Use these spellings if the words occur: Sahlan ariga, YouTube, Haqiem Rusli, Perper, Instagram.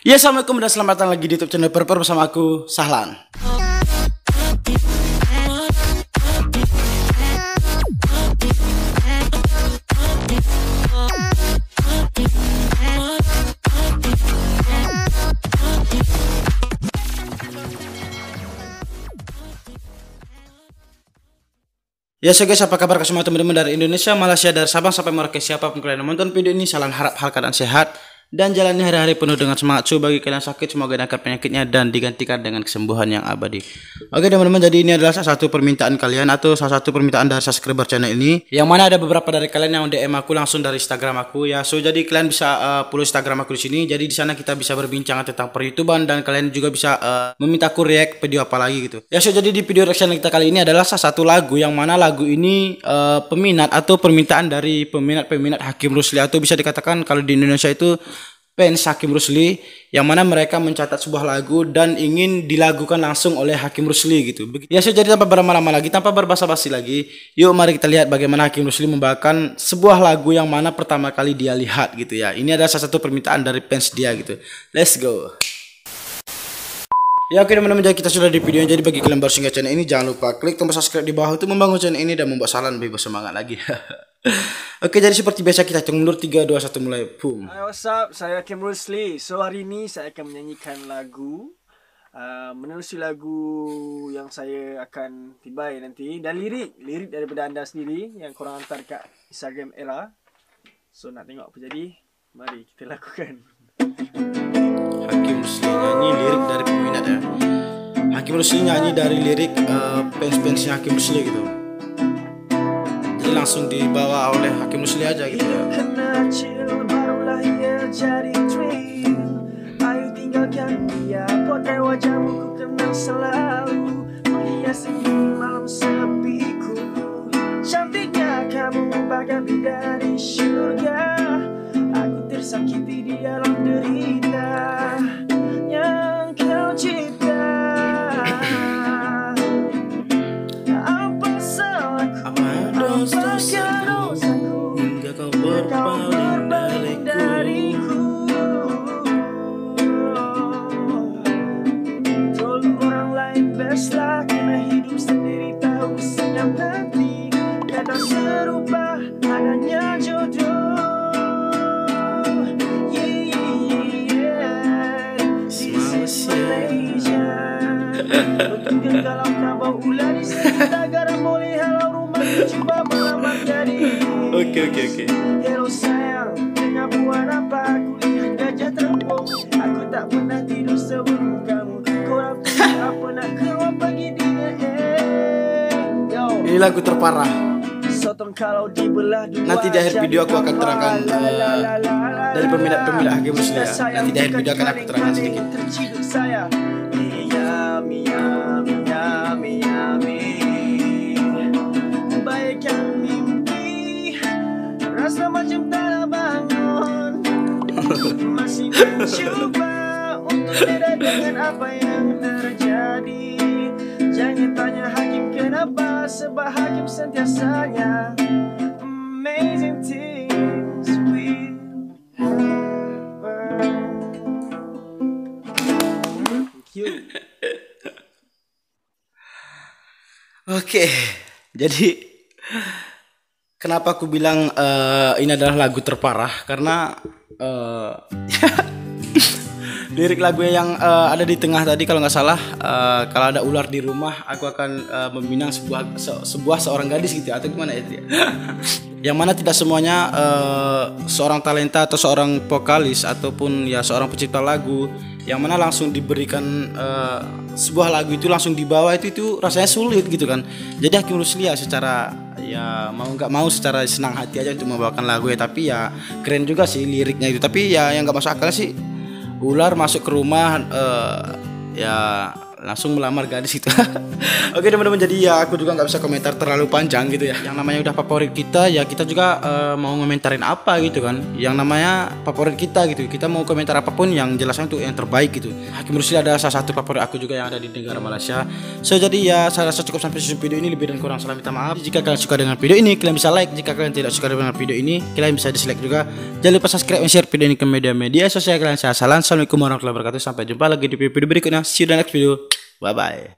Ya, assalamualaikum dan selamat datang lagi di YouTube channel Perper bersama aku, Sahlan. Ya so guys, apa kabar semua teman-teman dari Indonesia, Malaysia, dari Sabang sampai Merauke, siapapun kalian yang menonton video ini, Sahlan harap hal keadaan sehat dan jalani hari-hari penuh dengan semangat. So bagi kalian sakit, semoga diangkat penyakitnya dan digantikan dengan kesembuhan yang abadi. Oke teman-teman, jadi ini adalah salah satu permintaan kalian atau salah satu permintaan dari subscriber channel ini, yang mana ada beberapa dari kalian yang DM aku langsung dari Instagram aku ya. So jadi kalian bisa follow Instagram aku di sini. Jadi di sana kita bisa berbincang tentang per-YouTubean dan kalian juga bisa meminta aku react video apa lagi gitu. Ya so jadi di video reaction kita kali ini adalah salah satu lagu, yang mana lagu ini peminat atau permintaan dari peminat Haqiem Rusli, atau bisa dikatakan kalau di Indonesia itu fans Haqiem Rusli, yang mana mereka mencatat sebuah lagu dan ingin dilakukan langsung oleh Haqiem Rusli gitu. Ya so jadi tanpa berlama-lama lagi, tanpa berbasa-basi lagi, yuk mari kita lihat bagaimana Haqiem Rusli membawakan sebuah lagu yang mana pertama kali dia lihat gitu ya. Ini adalah salah satu permintaan dari fans dia gitu. Let's go. Ya oke teman-teman, jadi kita sudah di video. Jadi bagi kalian baru singgah channel ini, jangan lupa klik tombol subscribe di bawah, itu membangun channel ini dan membuat Sahlan lebih bersemangat lagi. Oke, jadi seperti biasa kita hitung mundur, 3, 2, 1 mulai. Boom. Hai, what's up? Saya Haqiem Rusli. So hari ini saya akan menyanyikan lagu menerusi lagu yang saya akan tibai nanti, dan lirik daripada anda sendiri yang korang hantar kat Instagram era. So nak tengok apa jadi, mari kita lakukan. Haqiem Rusli nyanyi lirik dari peminat ya. Haqiem Rusli nyanyi dari lirik fans-fans Haqiem Rusli gitu. Langsung dibawa oleh Haqiem Rusli aja gitu ya. Kena chill, barulah ia jadi thrill. Ayo tinggalkan dia, potai wajahmu ku kenang selalu, menghiasi malam sepiku. Cantiknya kamu bagai bidadari syurga, aku tersakiti di dalam derita yang kau cipta. Apa salahku? Dosaku, hingga kau berpaling dariku. Tolong orang lain bersalah, karena hidup sendiri tahu sedang nanti. Kata serupa adanya jodoh. Yeah, this is Malaysia. Bertunggang dalam tambah ular di sekitar garam boleh halau. Oke. Hero sayang, dengan buah apa aku lihat gajah terbang. Aku tak pernah tidur sebelum kamu. Korang tak pernah keluar pagi dini. Ini lagu terparah. Nanti di akhir video aku akan terangkan dari peminat-peminat Haqiem Rusli ya. Nanti di akhir video akan aku terangkan sedikit. Masih mencoba untuk beda dengan apa yang terjadi. Jangan tanya Haqiem kenapa, sebab Haqiem sentiasanya amazing things we have. Thank you. Oke, jadi kenapa aku bilang ini adalah lagu terparah? Karena lirik lagu yang ada di tengah tadi kalau nggak salah, kalau ada ular di rumah aku akan meminang sebuah seorang gadis gitu atau gimana itu ya. Yang mana tidak semuanya seorang talenta atau seorang vokalis ataupun ya seorang pencipta lagu yang mana langsung diberikan sebuah lagu itu langsung dibawa itu rasanya sulit gitu kan. Jadi Haqiem Rusli ya secara ya mau nggak mau secara senang hati aja untuk membawakan lagu ya, tapi ya keren juga sih liriknya itu. Tapi ya yang nggak masuk akal sih ular masuk ke rumah ya langsung melamar gadis itu. Oke teman-teman, jadi ya aku juga nggak bisa komentar terlalu panjang gitu ya. Yang namanya udah favorit kita ya kita juga mau ngomentarin apa gitu kan. Yang namanya favorit kita gitu, kita mau komentar apapun yang jelasnya untuk yang terbaik gitu. Haqiem Rusli ada salah satu favorit aku juga yang ada di negara Malaysia. So jadi ya saya rasa cukup sampai video ini, lebih dan kurang saya minta maaf. Jika kalian suka dengan video ini kalian bisa like, jika kalian tidak suka dengan video ini kalian bisa dislike juga. Jangan lupa subscribe dan share video ini ke media-media sosial kalian. Saya Sahlan, assalamualaikum warahmatullahi wabarakatuh. Sampai jumpa lagi di video berikutnya. See you in the next video. Bye bye.